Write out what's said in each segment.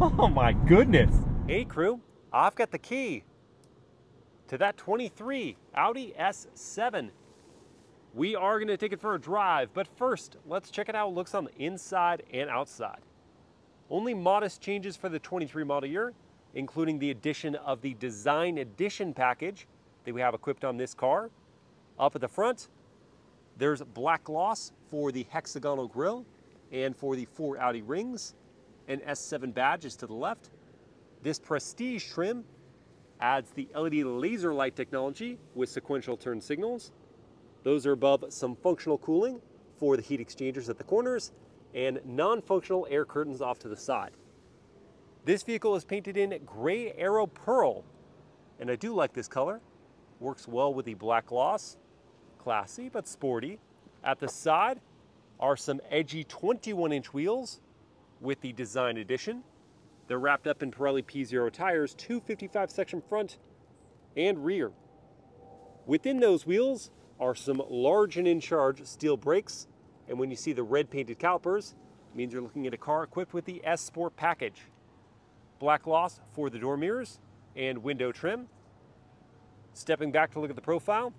Oh my goodness. Hey crew, I've got the key to that 23 Audi S7. We are gonna take it for a drive, but first, let's check out how it looks on the inside and outside. Only modest changes for the 23 model year, including the addition of the Design Edition package that we have equipped on this car. Up at the front, there's black gloss for the hexagonal grille and for the four Audi rings. An S7 badge is to the left. This Prestige trim adds the LED laser light technology with sequential turn signals. Those are above some functional cooling for the heat exchangers at the corners and non-functional air curtains off to the side. This vehicle is painted in Grey Arrow Pearl, and I do like this color. Works well with the black gloss. Classy, but sporty. At the side are some edgy 21-inch wheels with the Design Edition. They're wrapped up in Pirelli P Zero tires, 255 section front and rear. Within those wheels are some large and in-charge steel brakes, and when you see the red painted calipers, it means you're looking at a car equipped with the S Sport package. Black gloss for the door mirrors and window trim. Stepping back to look at the profile,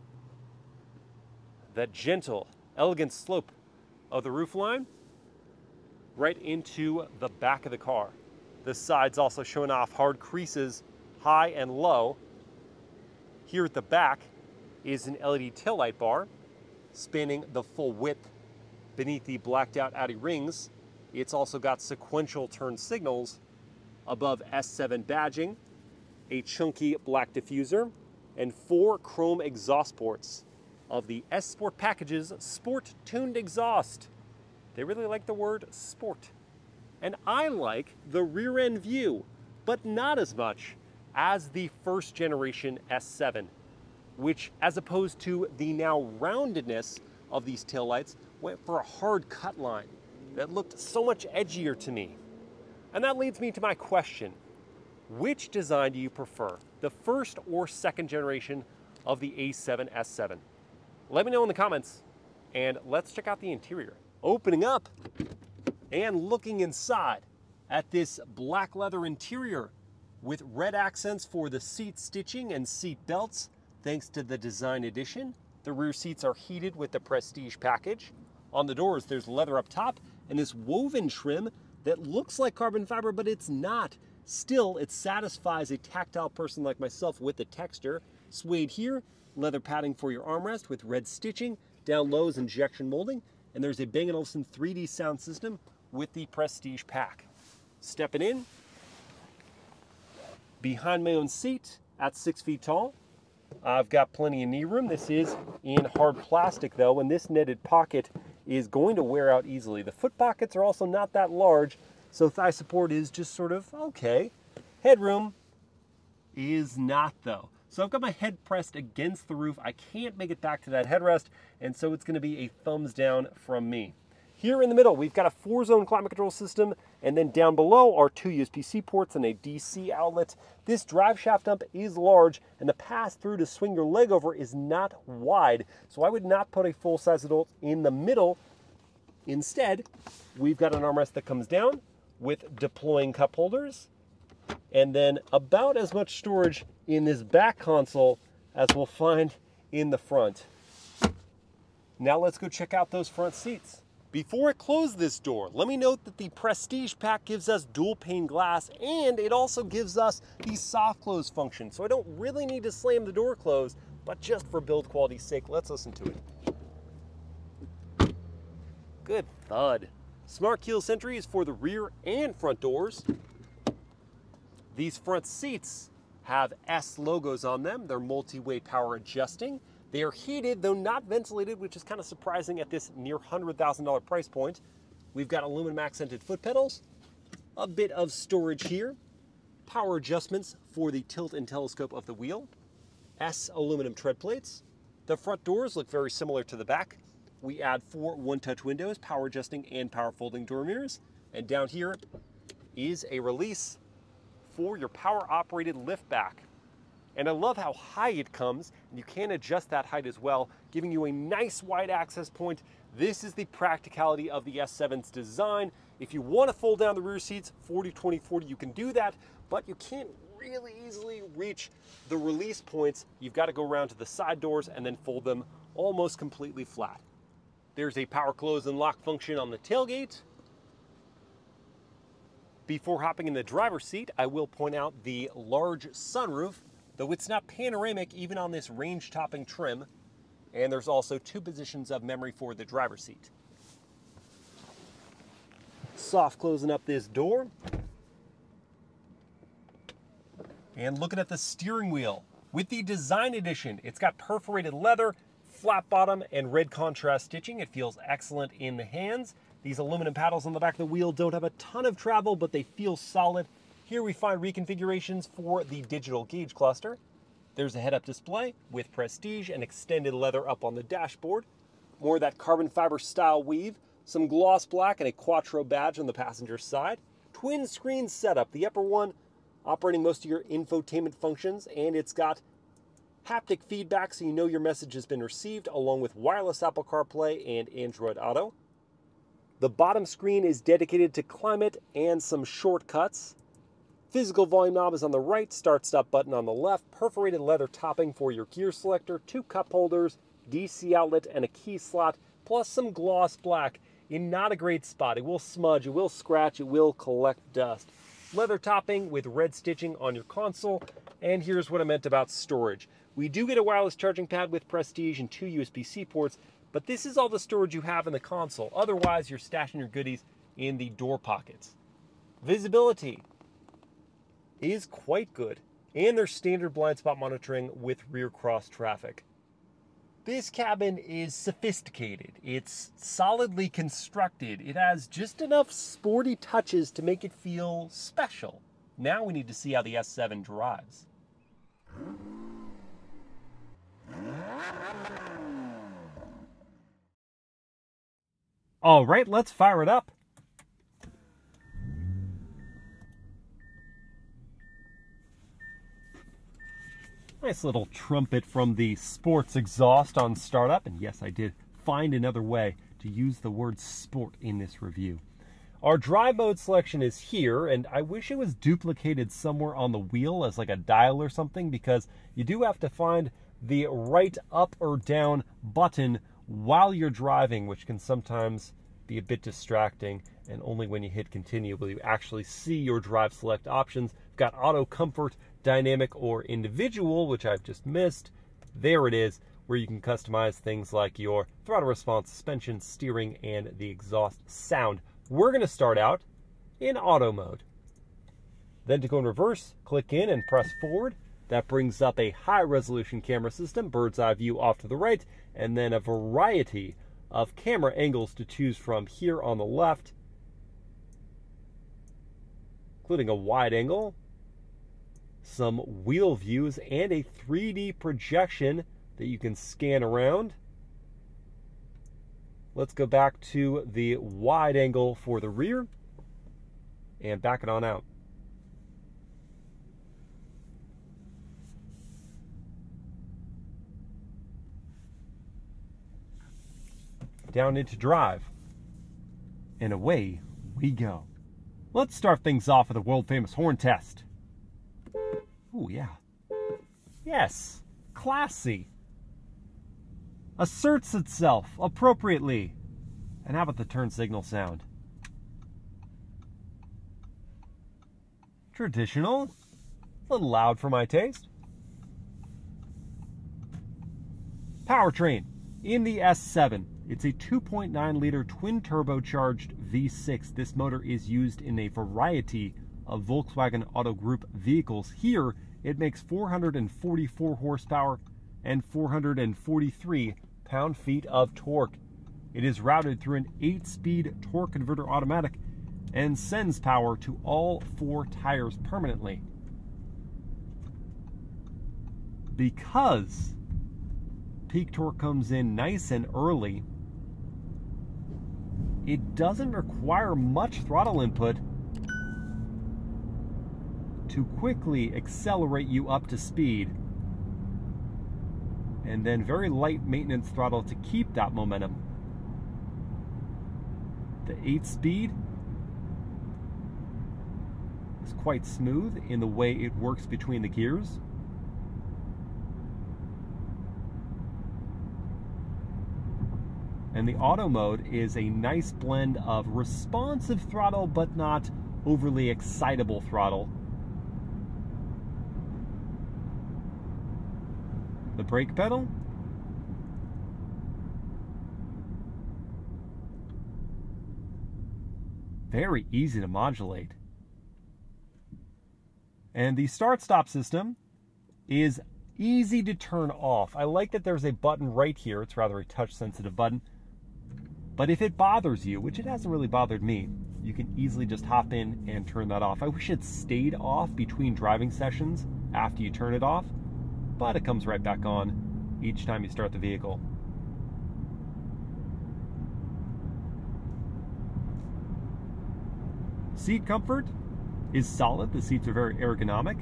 the gentle, elegant slope of the roofline right into the back of the car. The side's also showing off hard creases, high and low. Here at the back is an LED taillight bar spanning the full width beneath the blacked out Audi rings. It's also got sequential turn signals above S7 badging, a chunky black diffuser, and four chrome exhaust ports of the S Sport package's sport-tuned exhaust. They really like the word sport. And I like the rear-end view, but not as much as the first-generation S7, which, as opposed to the now roundedness of these taillights, went for a hard cut line that looked so much edgier to me. And that leads me to my question. Which design do you prefer, the first or second generation of the A7 S7? Let me know in the comments, and let's check out the interior. Opening up and looking inside at this black leather interior with red accents for the seat stitching and seat belts, thanks to the Design Edition. The rear seats are heated with the Prestige package. On the doors, there's leather up top and this woven trim that looks like carbon fiber, but it's not. Still, it satisfies a tactile person like myself with the texture. Suede here, leather padding for your armrest with red stitching. Down low is injection molding, and there's a Bang & Olufsen 3D sound system with the Prestige pack. Stepping in, behind my own seat at 6 feet tall. I've got plenty of knee room. This is in hard plastic though, and this netted pocket is going to wear out easily. The foot pockets are also not that large, so thigh support is just sort of okay. Headroom is not though. So I've got my head pressed against the roof. I can't make it back to that headrest, and so it's gonna be a thumbs down from me. Here in the middle, we've got a 4-zone climate control system, and then down below are 2 USB-C ports and a DC outlet. This drive shaft dump is large, and the pass-through to swing your leg over is not wide, so I would not put a full-size adult in the middle. Instead, we've got an armrest that comes down with deploying cup holders, and then about as much storage in this back console as we'll find in the front. Now let's go check out those front seats. Before I close this door, let me note that the Prestige pack gives us dual pane glass, and it also gives us the soft close function. So I don't really need to slam the door closed, but just for build quality's sake, let's listen to it. Good thud. Smart keyless entry is for the rear and front doors. These front seats have S logos on them. They're multi-way power adjusting. They are heated, though not ventilated, which is kind of surprising at this near $100,000 price point. We've got aluminum accented foot pedals, a bit of storage here, power adjustments for the tilt and telescope of the wheel, S aluminum tread plates. The front doors look very similar to the back. We add 4 one-touch windows, power adjusting and power folding door mirrors. And down here is a release for your power operated lift back. And I love how high it comes, and you can adjust that height as well, giving you a nice wide access point. This is the practicality of the S7's design. If you want to fold down the rear seats 40-20-40, you can do that, but you can't really easily reach the release points. You've got to go around to the side doors and then fold them almost completely flat. There's a power close and lock function on the tailgate. Before hopping in the driver's seat, I will point out the large sunroof, though it's not panoramic even on this range-topping trim. And there's also 2 positions of memory for the driver's seat. Soft closing up this door. And looking at the steering wheel, with the Design Edition, it's got perforated leather, flat bottom, and red contrast stitching. It feels excellent in the hands. These aluminum paddles on the back of the wheel don't have a ton of travel, but they feel solid. Here we find reconfigurations for the digital gauge cluster. There's a head-up display with Prestige and extended leather up on the dashboard. More of that carbon fiber style weave, some gloss black, and a Quattro badge on the passenger side. Twin screen setup, the upper one operating most of your infotainment functions, and it's got haptic feedback so you know your message has been received, along with wireless Apple CarPlay and Android Auto. The bottom screen is dedicated to climate and some shortcuts. Physical volume knob is on the right, start-stop button on the left, perforated leather topping for your gear selector, 2 cup holders, DC outlet, and a key slot, plus some gloss black in not a great spot. It will smudge, it will scratch, it will collect dust. Leather topping with red stitching on your console. And here's what I meant about storage. We do get a wireless charging pad with Prestige and 2 USB-C ports, but this is all the storage you have in the console. Otherwise, you're stashing your goodies in the door pockets. Visibility is quite good, and there's standard blind spot monitoring with rear cross traffic. This cabin is sophisticated. It's solidly constructed. It has just enough sporty touches to make it feel special. Now we need to see how the S7 drives. All right, let's fire it up. Nice little trumpet from the sports exhaust on startup. And yes, I did find another way to use the word sport in this review. Our drive mode selection is here, and I wish it was duplicated somewhere on the wheel as like a dial or something, because you do have to find the right up or down button while you're driving, which can sometimes be a bit distracting, and only when you hit continue will you actually see your drive select options. We've got auto comfort, dynamic, or individual, which I've just missed. There it is, where you can customize things like your throttle response, suspension, steering, and the exhaust sound. We're going to start out in auto mode. Then to go in reverse, click in and press forward. That brings up a high-resolution camera system, bird's eye view off to the right, and then a variety of camera angles to choose from here on the left, including a wide angle, some wheel views, and a 3D projection that you can scan around. Let's go back to the wide angle for the rear and back it on out. Down into drive, and away we go. Let's start things off with a world-famous horn test. Oh yeah. Yes, classy. Asserts itself appropriately. And how about the turn signal sound? Traditional, a little loud for my taste. Powertrain in the S7. It's a 2.9-liter twin-turbocharged V6. This motor is used in a variety of Volkswagen Auto Group vehicles. Here, it makes 444 horsepower and 443 pound-feet of torque. It is routed through an 8-speed torque converter automatic and sends power to all 4 tires permanently. Because peak torque comes in nice and early, it doesn't require much throttle input to quickly accelerate you up to speed and then very light maintenance throttle to keep that momentum. The 8-speed is quite smooth in the way it works between the gears. And the auto mode is a nice blend of responsive throttle, but not overly excitable throttle. The brake pedal. Very easy to modulate. And the start-stop system is easy to turn off. I like that there's a button right here. It's rather a touch-sensitive button. But if it bothers you, which it hasn't really bothered me, you can easily just hop in and turn that off. I wish it stayed off between driving sessions after you turn it off, but it comes right back on each time you start the vehicle. Seat comfort is solid. The seats are very ergonomic,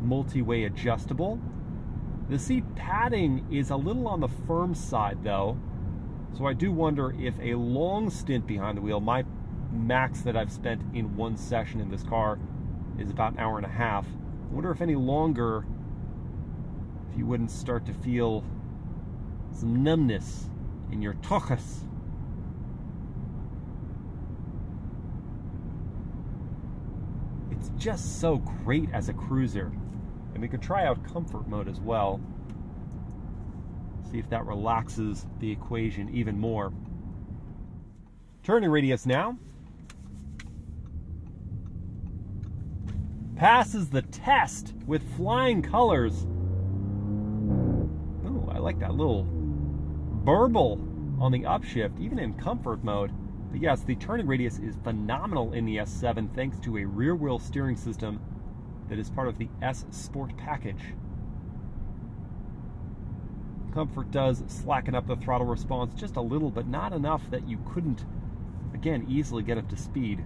multi-way adjustable. The seat padding is a little on the firm side though, so I do wonder if a long stint behind the wheel, my max that I've spent in one session in this car is about an hour and a half. I wonder if any longer, if you wouldn't start to feel some numbness in your tuchus. It's just so great as a cruiser. And we could try out comfort mode as well. See if that relaxes the equation even more. Turning radius now. Passes the test with flying colors. Oh, I like that little burble on the upshift, even in comfort mode. But yes, the turning radius is phenomenal in the S7 thanks to a rear-wheel steering system that is part of the S Sport package. Comfort does slacken up the throttle response just a little, but not enough that you couldn't, again, easily get up to speed.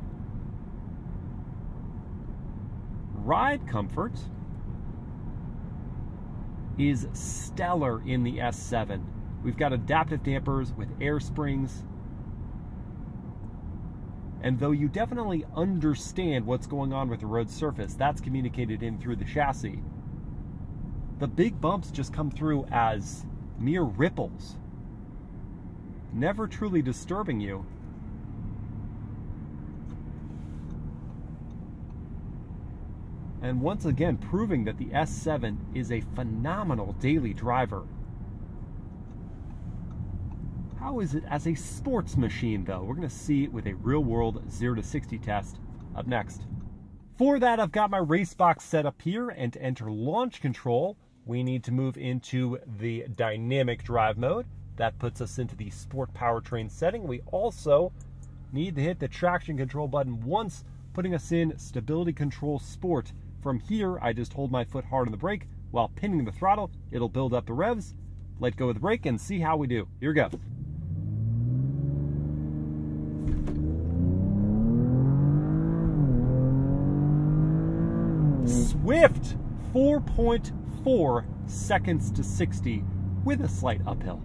Ride comfort is stellar in the S7. We've got adaptive dampers with air springs. And though you definitely understand what's going on with the road surface, that's communicated in through the chassis. The big bumps just come through as mere ripples, never truly disturbing you. And once again, proving that the S7 is a phenomenal daily driver. How is it as a sports machine, though? We're going to see it with a real-world 0-60 test up next. For that, I've got my race box set up here, and to enter launch control, we need to move into the dynamic drive mode. That puts us into the sport powertrain setting. We also need to hit the traction control button once, putting us in stability control sport. From here, I just hold my foot hard on the brake while pinning the throttle. It'll build up the revs. Let go of the brake and see how we do. Here we go. Swift, 4.4 seconds to 60 with a slight uphill.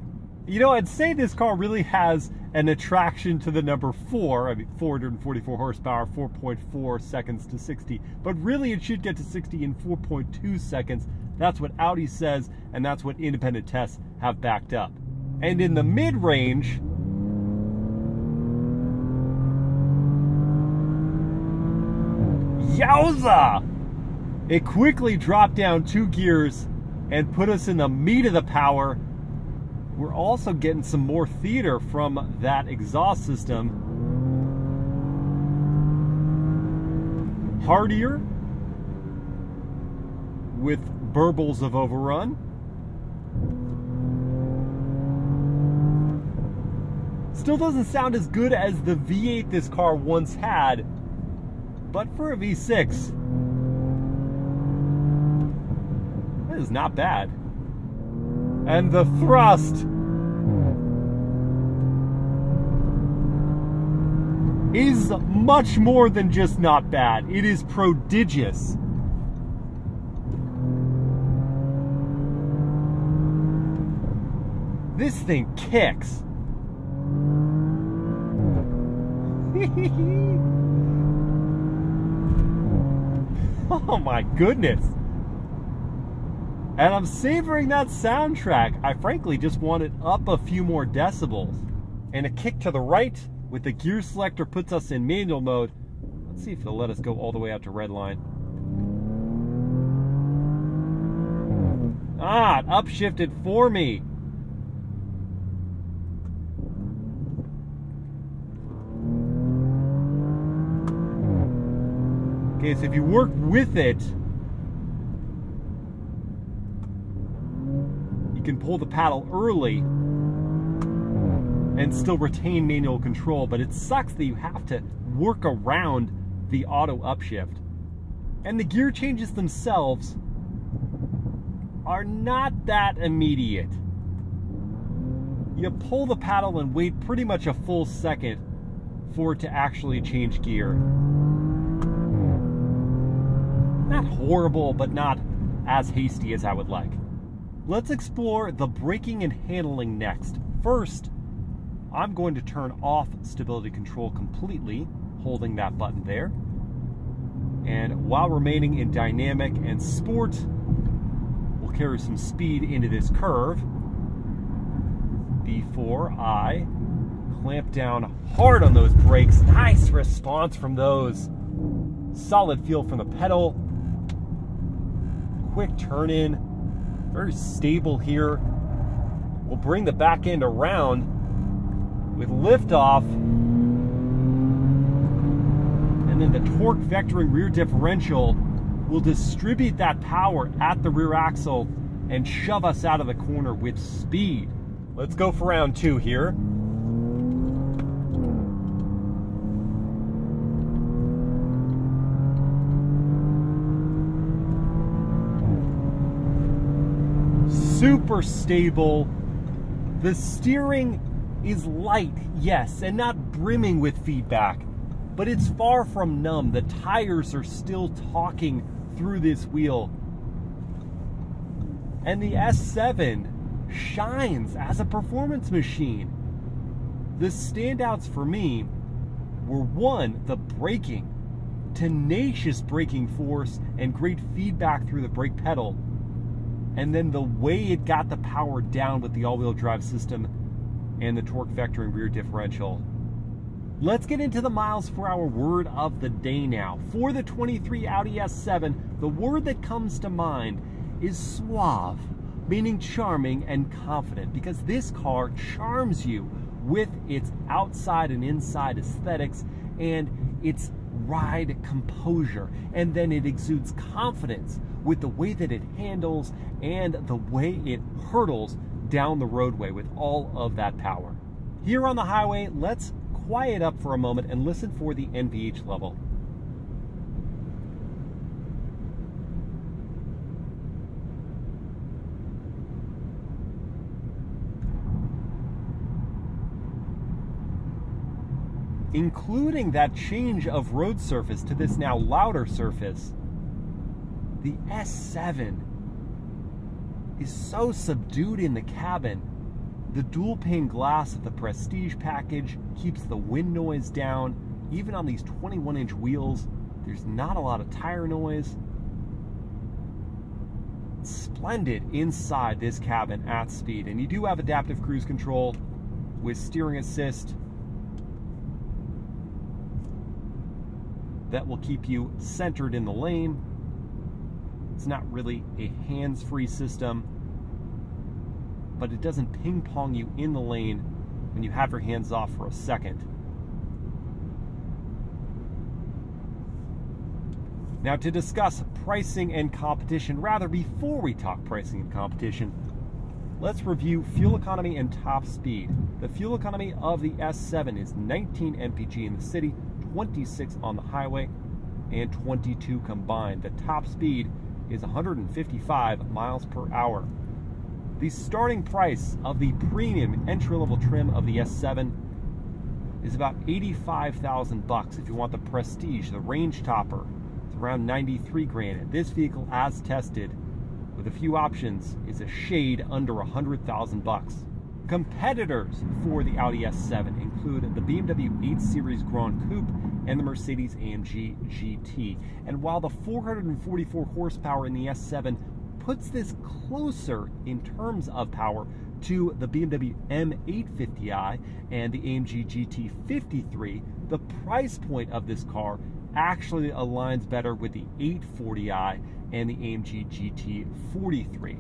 You know, I'd say this car really has an attraction to the number 4. I mean, 444 horsepower, 4.4 seconds to 60. But really, it should get to 60 in 4.2 seconds. That's what Audi says, and that's what independent tests have backed up. And in the mid-range, yowza! It quickly dropped down 2 gears and put us in the meat of the power. We're also getting some more theater from that exhaust system. Hardier with burbles of overrun. Still doesn't sound as good as the V8 this car once had, but for a V6, that is not bad. And the thrust is much more than just not bad. It is prodigious. This thing kicks. Oh my goodness. And I'm savoring that soundtrack. I frankly just want it up a few more decibels. And a kick to the right with the gear selector puts us in manual mode. Let's see if it'll let us go all the way out to red line. Ah, it upshifted for me. Okay, so if you work with it, you can pull the paddle early and still retain manual control, but it sucks that you have to work around the auto upshift. And the gear changes themselves are not that immediate. You pull the paddle and wait pretty much a full second for it to actually change gear. Not horrible, but not as hasty as I would like. Let's explore the braking and handling next. First, I'm going to turn off stability control completely, holding that button there. And while remaining in dynamic and sport, we'll carry some speed into this curve before I clamp down hard on those brakes. Nice response from those. Solid feel from the pedal. Quick turn in, very stable here. We'll bring the back end around with liftoff, and then the torque vectoring rear differential will distribute that power at the rear axle and shove us out of the corner with speed. Let's go for round two here. Super stable. The steering is light, yes, and not brimming with feedback, but it's far from numb. The tires are still talking through this wheel. And the S7 shines as a performance machine. The standouts for me were one, the braking, tenacious braking force and great feedback through the brake pedal. And then the way it got the power down with the all-wheel drive system and the torque vector and rear differential. Let's get into the miles per hour word of the day now. For the 23 Audi S7, the word that comes to mind is suave, meaning charming and confident, because this car charms you with its outside and inside aesthetics and its ride composure, and then it exudes confidence with the way that it handles and the way it hurtles down the roadway with all of that power. Here on the highway, let's quiet up for a moment and listen for the NVH level. Including that change of road surface to this now louder surface, the S7 is so subdued in the cabin. The dual pane glass of the Prestige package keeps the wind noise down. Even on these 21-inch wheels, there's not a lot of tire noise. Splendid inside this cabin at speed. And you do have adaptive cruise control with steering assist that will keep you centered in the lane. It's not really a hands-free system, but it doesn't ping-pong you in the lane when you have your hands off for a second. Now, to discuss pricing and competition, rather before we talk pricing and competition, let's review fuel economy and top speed. The fuel economy of the S7 is 19 mpg in the city, 26 on the highway, and 22 combined. The top speed is 155 miles per hour. The starting price of the premium entry-level trim of the S7 is about $85,000 if you want the Prestige, the range topper. It's around $93,000. And this vehicle, as tested, with a few options, is a shade under $100,000. Competitors for the Audi S7 include the BMW 8 Series Grand Coupe and the Mercedes-AMG GT. And while the 444 horsepower in the S7 puts this closer in terms of power to the BMW M850i and the AMG GT53, the price point of this car actually aligns better with the 840i and the AMG GT43.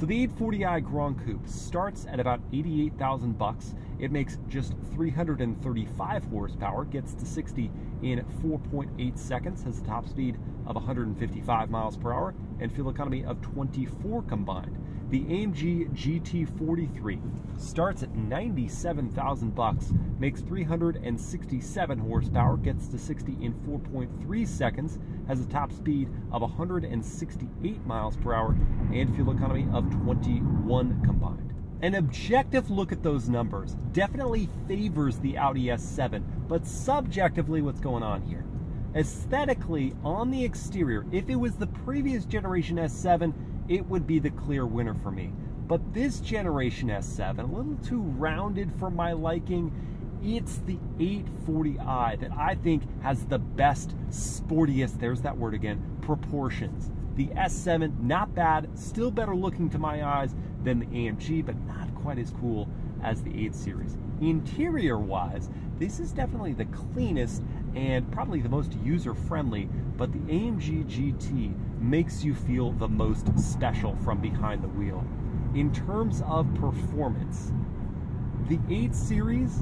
So the 840i Grand Coupe starts at about $88,000. It makes just 335 horsepower, gets to 60 in 4.8 seconds, has a top speed of 155 miles per hour, and fuel economy of 24 combined. The AMG GT43 starts at $97,000, makes 367 horsepower, gets to 60 in 4.3 seconds, has a top speed of 168 miles per hour, and fuel economy of 21 combined. An objective look at those numbers definitely favors the Audi S7, but subjectively, what's going on here? Aesthetically, on the exterior, if it was the previous generation S7, it would be the clear winner for me. But this generation S7, a little too rounded for my liking. It's the 840i that I think has the best, sportiest, there's that word again, proportions. The S7, not bad, still better looking to my eyes than the AMG, but not quite as cool as the 8 Series. Interior-wise, this is definitely the cleanest and probably the most user-friendly, but the AMG GT makes you feel the most special from behind the wheel. In terms of performance, the 8 Series,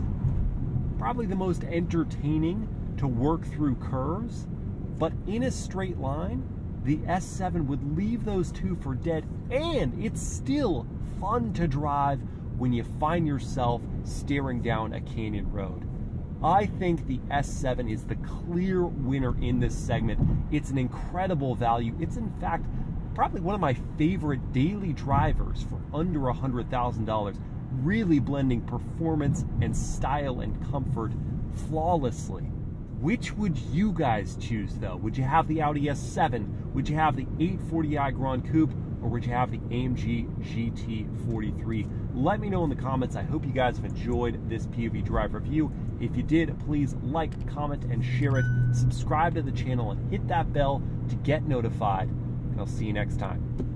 probably the most entertaining to work through curves, but in a straight line, the S7 would leave those two for dead, and it's still fun to drive when you find yourself staring down a canyon road. I think the S7 is the clear winner in this segment. It's an incredible value. It's in fact probably one of my favorite daily drivers for under $100,000, really blending performance and style and comfort flawlessly. Which would you guys choose though? Would you have the Audi S7? Would you have the 840i Grand Coupe? Or would you have the AMG GT43? Let me know in the comments. I hope you guys have enjoyed this POV Drive review. If you did, please like, comment, and share it. Subscribe to the channel and hit that bell to get notified. And I'll see you next time.